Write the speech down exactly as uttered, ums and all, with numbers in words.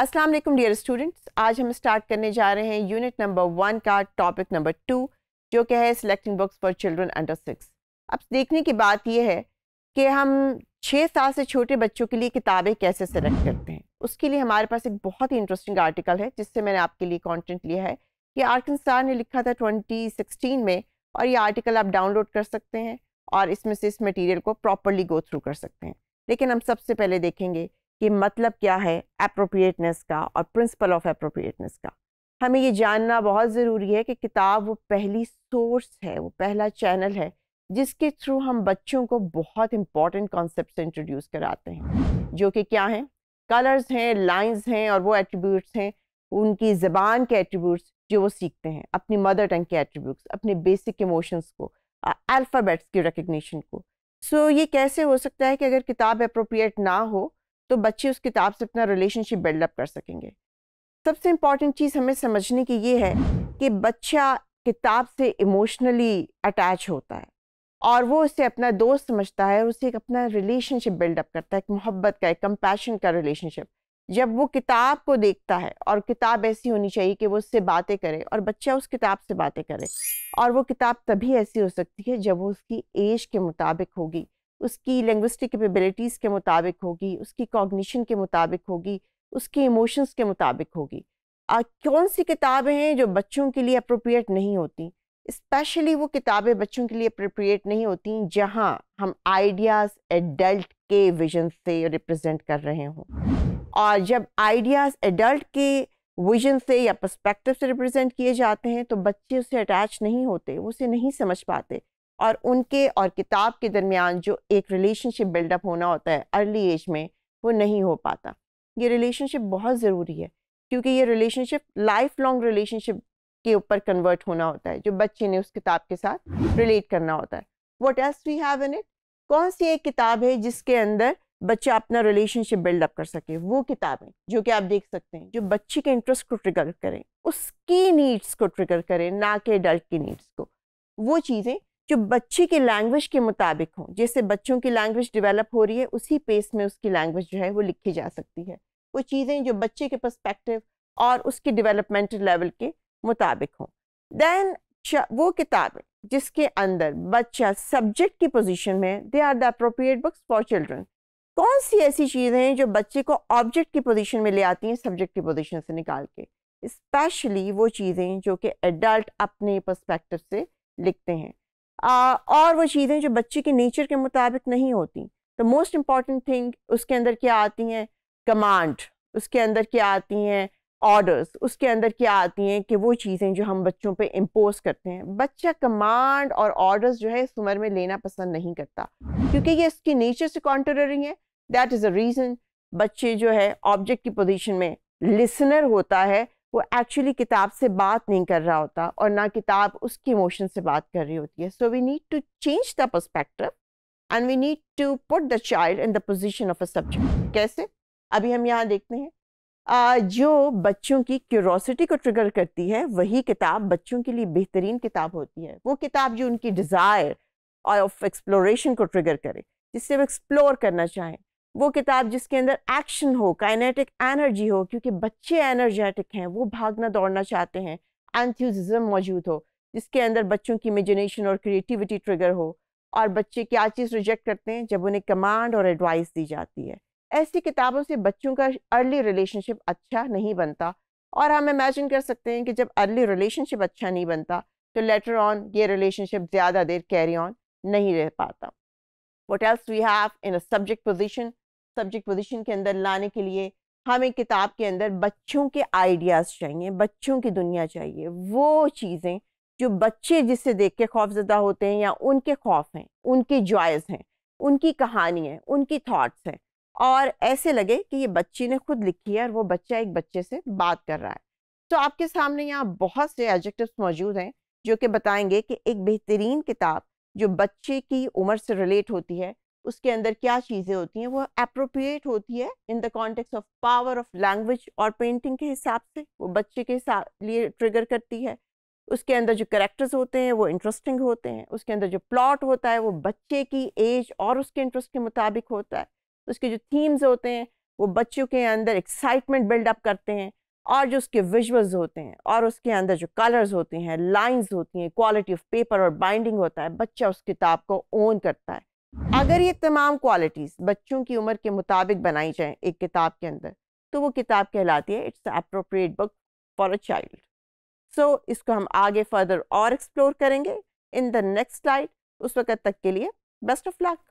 अस्सलाम वालेकुम dear students, आज हम स्टार्ट करने जा रहे हैं यूनिट नंबर वन का टॉपिक नंबर टू, जो क्या है selecting books for children under six. अब देखने की बात यह है कि हम छः साल से छोटे बच्चों के लिए किताबें कैसे सेलेक्ट करते हैं। उसके लिए हमारे पास एक बहुत ही इंटरेस्टिंग आर्टिकल है जिससे मैंने आपके लिए कॉन्टेंट लिया है कि आर्किन शाह ने लिखा था ट्वेंटी सिक्सटीन में, और ये आर्टिकल आप डाउनलोड कर सकते हैं और इसमें से इस मटीरियल को प्रॉपरली गो थ्रू कर सकते हैं। लेकिन हम सबसे पहले देखेंगे कि मतलब क्या है एप्रोप्रिएटनेस का और प्रिंसिपल ऑफ एप्रोप्रिएटनेस का। हमें ये जानना बहुत ज़रूरी है कि किताब वो पहली सोर्स है, वो पहला चैनल है जिसके थ्रू हम बच्चों को बहुत इंपॉर्टेंट कॉन्सेप्ट्स इंट्रोड्यूस कराते हैं, जो कि क्या हैं, कलर्स हैं, लाइंस हैं और वो एट्रीब्यूट्स हैं, उनकी ज़बान के एट्रीब्यूट्स जो वो सीखते हैं, अपनी मदर टंग के एट्रीब्यूट्स, अपने बेसिक इमोशंस को, अल्फ़ाबेट्स की रिकग्निशन को। सो so, ये कैसे हो सकता है कि अगर किताब एप्रोप्रिएट ना हो तो बच्चे उस किताब से अपना रिलेशनशिप बिल्डअप कर सकेंगे। सबसे इम्पॉर्टेंट चीज़ हमें समझने की ये है कि बच्चा किताब से इमोशनली अटैच होता है और वो उसे अपना दोस्त समझता है, उसे एक अपना रिलेशनशिप बिल्डअप करता है, एक मोहब्बत का, एक कंपैशन का रिलेशनशिप। जब वो किताब को देखता है, और किताब ऐसी होनी चाहिए कि वो उससे बातें करे और बच्चा उस किताब से बातें करे, और वो किताब तभी ऐसी हो सकती है जब वो उसकी एज के मुताबिक होगी, उसकी लिंग्विस्टिक कैपेबिलिटीज़ के मुताबिक होगी, उसकी कॉग्निशन के मुताबिक होगी, उसकी इमोशंस के मुताबिक होगी। आ, कौन सी किताबें हैं जो बच्चों के लिए अप्रोप्रिएट नहीं होती? स्पेशली वो किताबें बच्चों के लिए अप्रोप्रिएट नहीं होती जहां हम आइडियाज़ एडल्ट के विजन से रिप्रेजेंट कर रहे हों, और जब आइडियाज़ एडल्ट के विजन से या पर्सपेक्टिव से रिप्रेजेंट किए जाते हैं तो बच्चे उससे अटैच नहीं होते, वो उसे नहीं समझ पाते, और उनके और किताब के दरमियान जो एक रिलेशनशिप बिल्डअप होना होता है अर्ली एज में, वो नहीं हो पाता। ये रिलेशनशिप बहुत ज़रूरी है क्योंकि ये रिलेशनशिप लाइफ लॉन्ग रिलेशनशिप के ऊपर कन्वर्ट होना होता है जो बच्चे ने उस किताब के साथ रिलेट करना होता है। What else we have in it? कौन सी एक किताब है जिसके अंदर बच्चा अपना रिलेशनशिप बिल्डअप कर सके? वो किताबें जो कि आप देख सकते हैं जो बच्चे के इंटरेस्ट को ट्रिगर करें, उसकी नीड्स को ट्रिगर करें, ना कि एडल्ट की नीड्स को। वो चीज़ें जो बच्चे के लैंग्वेज के मुताबिक हों, जैसे बच्चों की लैंग्वेज डेवलप हो रही है उसी पेस में उसकी लैंग्वेज जो है वो लिखी जा सकती है। वो चीज़ें जो बच्चे के पर्सपेक्टिव और उसके डेवलपमेंटल लेवल के मुताबिक हों। देन वो किताबें जिसके अंदर बच्चा सब्जेक्ट की पोजीशन में, they are the appropriate books for children. कौन सी ऐसी चीज़ें हैं जो बच्चे को ऑब्जेक्ट की पोजीशन में ले आती हैं सब्जेक्ट की पोजीशन से निकाल के? स्पेशली वो चीज़ें जो कि एडल्ट अपने पर्सपेक्टिव से लिखते हैं, आ, और वो चीज़ें जो बच्चे के नेचर के मुताबिक नहीं होती। द मोस्ट इम्पॉर्टेंट थिंग उसके अंदर क्या आती हैं? कमांड। उसके अंदर क्या आती हैं? ऑर्डर्स। उसके अंदर क्या आती हैं कि वो चीज़ें जो हम बच्चों पे इम्पोज करते हैं। बच्चा कमांड और ऑर्डर्स जो है इस उम्र में लेना पसंद नहीं करता क्योंकि ये उसके नेचर से कॉन्ट्ररी है। दैट इज़ अ रीज़न बच्चे जो है ऑब्जेक्ट की पोजीशन में लिसनर होता है, वो एक्चुअली किताब से बात नहीं कर रहा होता और ना किताब उसकी इमोशन से बात कर रही होती है। So we need to change the perspective and we need to put the child in the position of a subject. कैसे? अभी हम यहाँ देखते हैं आ, जो बच्चों की क्यूरोसिटी को ट्रिगर करती है वही किताब बच्चों के लिए बेहतरीन किताब होती है। वो किताब जो उनकी डिज़ायर और ऑफ एक्सप्लोरेशन को ट्रिगर करे, जिससे वो एक्सप्लोर करना चाहें। वो किताब जिसके अंदर एक्शन हो, काइनेटिक एनर्जी हो, क्योंकि बच्चे एनर्जेटिक हैं, वो भागना दौड़ना चाहते हैं। एंथ्यूजिज्म मौजूद हो, जिसके अंदर बच्चों की इमेजिनेशन और क्रिएटिविटी ट्रिगर हो। और बच्चे क्या चीज़ रिजेक्ट करते हैं? जब उन्हें कमांड और एडवाइस दी जाती है। ऐसी किताबों से बच्चों का अर्ली रिलेशनशिप अच्छा नहीं बनता, और हम इमेजिन कर सकते हैं कि जब अर्ली रिलेशनशिप अच्छा नहीं बनता तो लेटर ऑन ये रिलेशनशिप ज़्यादा देर कैरी ऑन नहीं रह पाता। What else we have in a subject position? Subject position के अंदर लाने के लिए हमें किताब के अंदर बच्चों के आइडियाज़ चाहिए, बच्चों की दुनिया चाहिए। वो चीज़ें जो बच्चे जिससे देख के खौफजदा होते हैं, या उनके खौफ हैं, उनके जॉयज़ हैं, उनकी कहानी है, उनकी थॉट्स हैं, और ऐसे लगे कि ये बच्चे ने खुद लिखी है और वो बच्चा एक बच्चे से बात कर रहा है। तो आपके सामने यहाँ बहुत से एडजेक्टिव्स मौजूद हैं जो कि बताएंगे कि एक बेहतरीन किताब जो बच्चे की उम्र से रिलेट होती है उसके अंदर क्या चीज़ें होती हैं। वो एप्रोप्रिएट होती है in the context of power of language और पेंटिंग के हिसाब से, वो बच्चे के लिए ट्रिगर करती है। उसके अंदर जो कैरेक्टर्स होते हैं वो इंटरेस्टिंग होते हैं। उसके अंदर जो प्लॉट होता है वो बच्चे की एज और उसके इंटरेस्ट के मुताबिक होता है। उसके जो थीम्स होते हैं वो बच्चों के अंदर एक्साइटमेंट बिल्डअप करते हैं, और जो उसके विजुअल्स होते हैं और उसके अंदर जो कलर्स होते हैं, लाइंस होती हैं, क्वालिटी ऑफ पेपर और बाइंडिंग होता है, बच्चा उस किताब को ओन करता है। अगर ये तमाम क्वालिटीज़ बच्चों की उम्र के मुताबिक बनाई जाएं एक किताब के अंदर, तो वो किताब कहलाती है it's appropriate book for a child. So इसको हम आगे फर्दर और एक्सप्लोर करेंगे इन द नेक्स्ट स्लाइड। उस वक्त तक के लिए बेस्ट ऑफ लक।